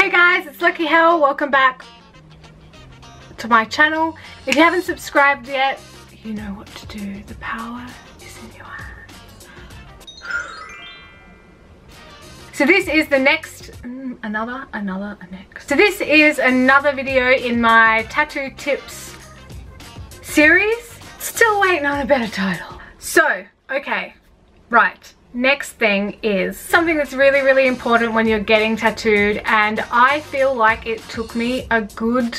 Hey guys, it's Lucky Hell. Welcome back to my channel. If you haven't subscribed yet, you know what to do. The power is in your hands. So this is the next, next. So this is another video in my tattoo tips series. Still waiting on a better title. So, okay, right. Next thing is something that's really, really important when you're getting tattooed, and I feel like it took me a good,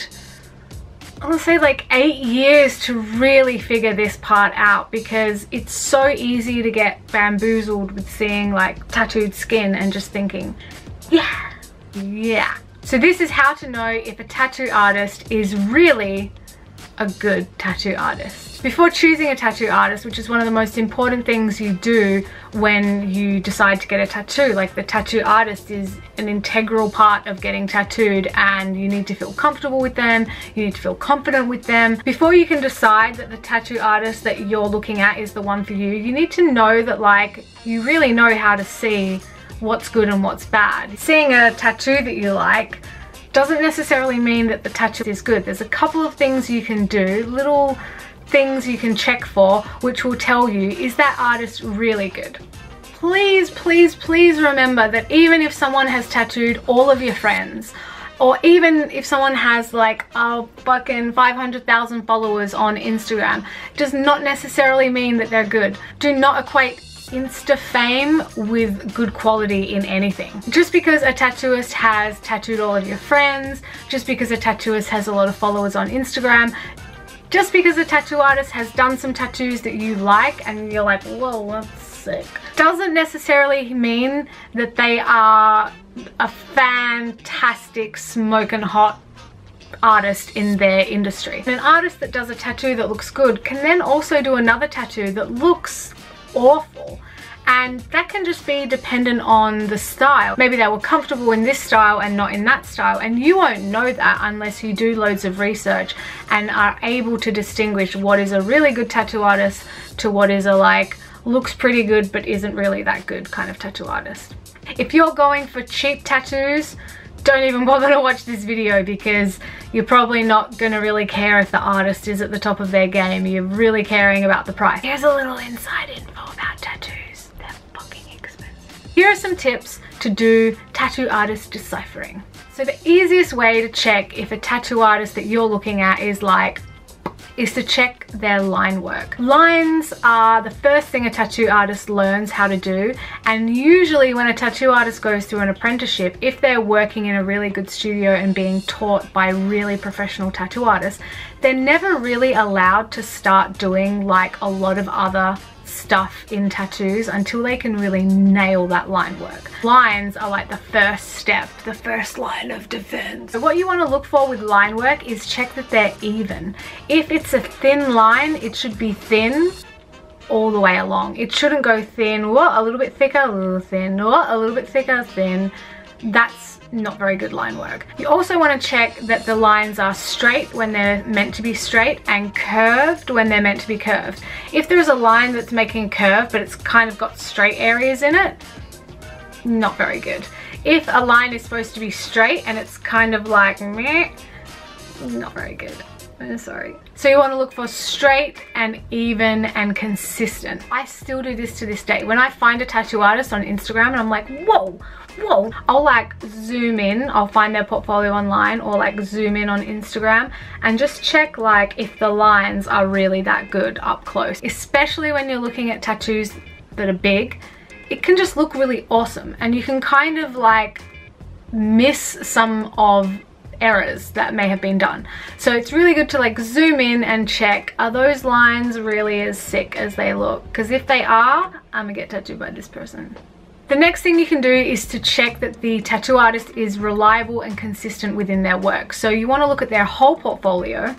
I want to say like 8 years to really figure this part out, because it's so easy to get bamboozled with seeing like tattooed skin and just thinking, yeah. So this is how to know if a tattoo artist is really a good tattoo artist. Before choosing a tattoo artist, which is one of the most important things you do when you decide to get a tattoo, like the tattoo artist is an integral part of getting tattooed, and you need to feel comfortable with them, you need to feel confident with them. Before you can decide that the tattoo artist that you're looking at is the one for you, you need to know that like you really know how to see what's good and what's bad. Seeing a tattoo that you like doesn't necessarily mean that the tattoo is good. There's a couple of things you can do, little things you can check for, which will tell you, is that artist really good? Please, please, please remember that even if someone has tattooed all of your friends, or even if someone has like fucking 500,000 followers on Instagram, does not necessarily mean that they're good. Do not equate Insta fame with good quality in anything. Just because a tattooist has tattooed all of your friends, just because a tattooist has a lot of followers on Instagram, just because a tattoo artist has done some tattoos that you like and you're like, whoa, that's sick, doesn't necessarily mean that they are a fantastic smoking hot artist in their industry. An artist that does a tattoo that looks good can then also do another tattoo that looks awful. And that can just be dependent on the style. Maybe they were comfortable in this style and not in that style, and you won't know that unless you do loads of research and are able to distinguish what is a really good tattoo artist to what is a like looks pretty good but isn't really that good kind of tattoo artist. If you're going for cheap tattoos, don't even bother to watch this video, because you're probably not going to really care if the artist is at the top of their game. You're really caring about the price. Here's a little inside info about tattoos. Here are some tips to do tattoo artist deciphering. So the easiest way to check if a tattoo artist that you're looking at is to check their line work. Lines are the first thing a tattoo artist learns how to do, and usually when a tattoo artist goes through an apprenticeship, if they're working in a really good studio and being taught by really professional tattoo artists, they're never really allowed to start doing like a lot of other stuff in tattoos until they can really nail that line work. Lines are like the first step, the first line of defense. So what you want to look for with line work is check that they're even. If it's a thin line, it should be thin all the way along. It shouldn't go thin, what, a little bit thicker, a little thin, what, a little bit thicker, thin. That's not very good line work. You also want to check that the lines are straight when they're meant to be straight and curved when they're meant to be curved. If there's a line that's making a curve but it's kind of got straight areas in it, not very good. If a line is supposed to be straight and it's kind of like meh, not very good. I'm sorry. So you want to look for straight and even and consistent. I still do this to this day. When I find a tattoo artist on Instagram and I'm like, whoa, I'll like zoom in, I'll find their portfolio online or like zoom in on Instagram and just check like if the lines are really that good up close. Especially when you're looking at tattoos that are big, it can just look really awesome and you can kind of like miss some of errors that may have been done. So it's really good to like zoom in and check, are those lines really as sick as they look? Because if they are, I'm gonna get tattooed by this person. The next thing you can do is to check that the tattoo artist is reliable and consistent within their work. So you want to look at their whole portfolio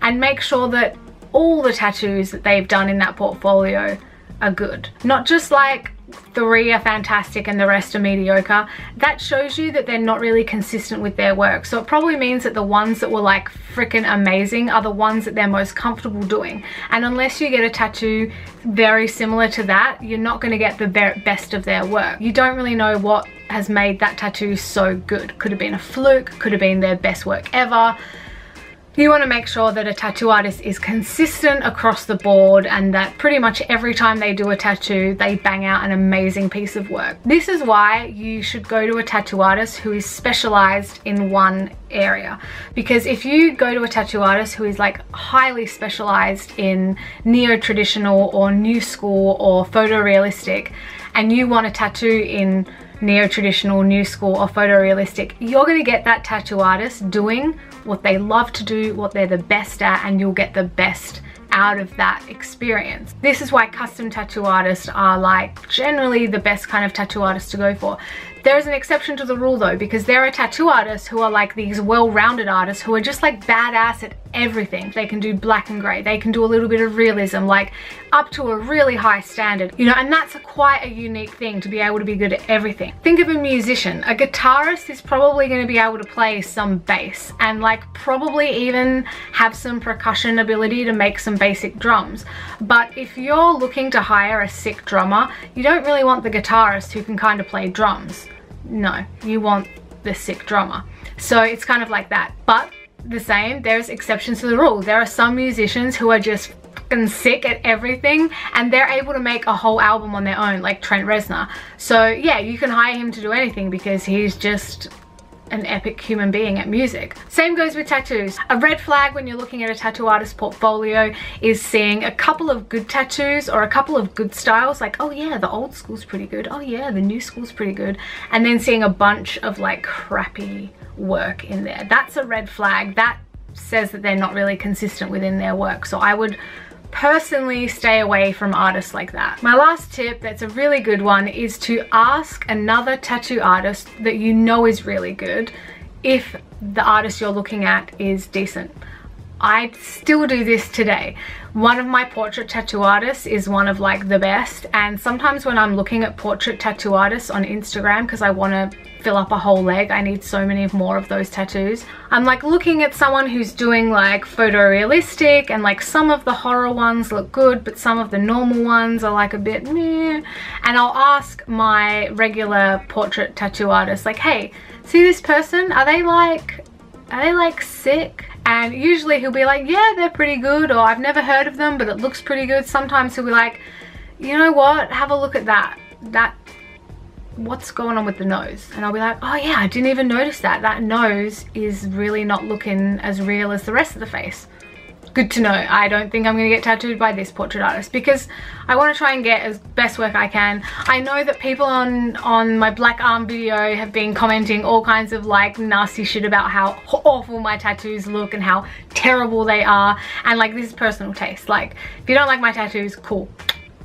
and make sure that all the tattoos that they've done in that portfolio are good. Not just like 3 are fantastic and the rest are mediocre. That shows you that they're not really consistent with their work. So it probably means that the ones that were like freaking amazing are the ones that they're most comfortable doing. And unless you get a tattoo very similar to that, you're not going to get the best of their work. You don't really know what has made that tattoo so good. Could have been a fluke, could have been their best work ever. You want to make sure that a tattoo artist is consistent across the board and that pretty much every time they do a tattoo, they bang out an amazing piece of work. This is why you should go to a tattoo artist who is specialized in one area. Because if you go to a tattoo artist who is like highly specialized in neo-traditional or new school or photorealistic, and you want a tattoo in neo-traditional, new school or photorealistic, you're going to get that tattoo artist doing what they love to do, what they're the best at, and you'll get the best out of that experience. This is why custom tattoo artists are like generally the best kind of tattoo artists to go for. There is an exception to the rule though, because there are tattoo artists who are like these well-rounded artists who are just like badass at everything. They can do black and gray, they can do a little bit of realism, like up to a really high standard, you know, and that's quite a unique thing to be able to be good at everything. Think of a musician. A guitarist is probably going to be able to play some bass and like probably even have some percussion ability to make some basic drums. But if you're looking to hire a sick drummer, you don't really want the guitarist who can kind of play drums. No, you want the sick drummer. So it's kind of like that. But the same, there's exceptions to the rule. There are some musicians who are just fucking sick at everything and they're able to make a whole album on their own, like Trent Reznor. So yeah, you can hire him to do anything because he's just an epic human being at music. Same goes with tattoos. A red flag when you're looking at a tattoo artist's portfolio is seeing a couple of good tattoos or a couple of good styles, like, oh yeah, the old school's pretty good, oh yeah, the new school's pretty good, and then seeing a bunch of like crappy work in there. That's a red flag. That says that they're not really consistent within their work. So I would personally stay away from artists like that. My last tip, that's a really good one, is to ask another tattoo artist that you know is really good if the artist you're looking at is decent. I still do this today. One of my portrait tattoo artists is one of like the best, and sometimes when I'm looking at portrait tattoo artists on Instagram, because I want to fill up a whole leg, I need so many more of those tattoos, I'm like looking at someone who's doing like photorealistic, and like some of the horror ones look good but some of the normal ones are like a bit meh, and I'll ask my regular portrait tattoo artist like, hey, see this person, are they like sick? And usually he'll be like, yeah, they're pretty good, or I've never heard of them but it looks pretty good. Sometimes he'll be like, you know what, have a look at that, what's going on with the nose? And I'll be like, oh yeah, I didn't even notice that nose is really not looking as real as the rest of the face. Good to know. I don't think I'm going to get tattooed by this portrait artist, because I want to try and get as best work I can. I know that people on my black arm video have been commenting all kinds of like nasty shit about how awful my tattoos look and how terrible they are, and like this is personal taste. Like if you don't like my tattoos, cool.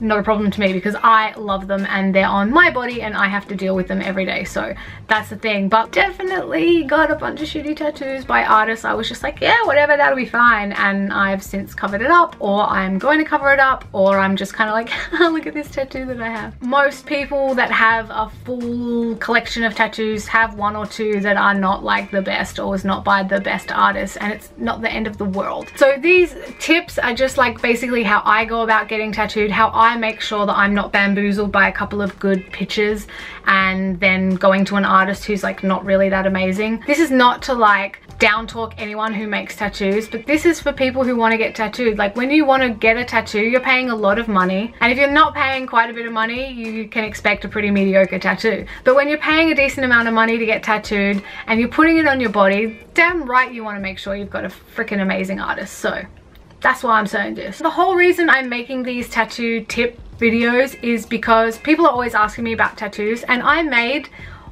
Not a problem to me, because I love them and they're on my body and I have to deal with them every day, so that's the thing. But definitely got a bunch of shitty tattoos by artists I was just like, yeah, whatever, that'll be fine, and I've since covered it up, or I'm going to cover it up, or I'm just kind of like, look at this tattoo that I have. Most people that have a full collection of tattoos have one or two that are not like the best or was not by the best artist, and it's not the end of the world. So these tips are just like basically how I go about getting tattooed, how I make sure that I'm not bamboozled by a couple of good pictures and then going to an artist who's like not really that amazing. This is not to like down talk anyone who makes tattoos, but this is for people who want to get tattooed. Like when you want to get a tattoo, you're paying a lot of money, and if you're not paying quite a bit of money, you can expect a pretty mediocre tattoo. But when you're paying a decent amount of money to get tattooed and you're putting it on your body, damn right you want to make sure you've got a freaking amazing artist. So that's why I'm saying this. The whole reason I'm making these tattoo tip videos is because people are always asking me about tattoos, and I made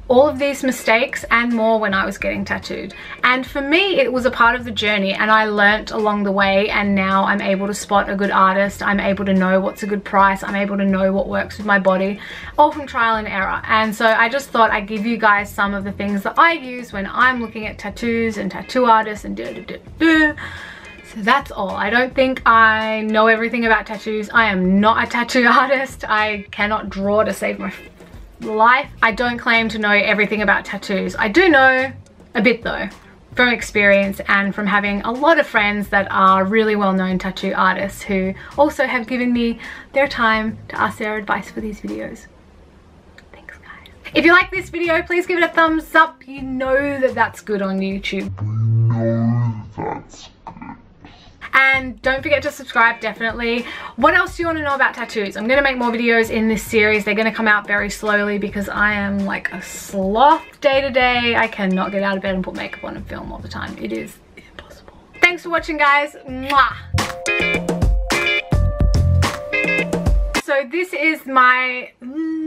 all of these mistakes and more when I was getting tattooed. And for me, it was a part of the journey, and I learnt along the way, and now I'm able to spot a good artist, I'm able to know what's a good price, I'm able to know what works with my body, all from trial and error. And so I just thought I'd give you guys some of the things that I use when I'm looking at tattoos and tattoo artists and So that's all. I don't think I know everything about tattoos. I am not a tattoo artist. I cannot draw to save my life. I don't claim to know everything about tattoos. I do know a bit though, from experience and from having a lot of friends that are really well-known tattoo artists who also have given me their time to ask their advice for these videos. If you like this video, please give it a thumbs up. You know that that's good on YouTube. And don't forget to subscribe, definitely. What else do you want to know about tattoos? I'm going to make more videos in this series. They're going to come out very slowly because I am like a sloth day to day. I cannot get out of bed and put makeup on and film all the time. It is impossible. Thanks for watching, guys. Mwah! So this is my...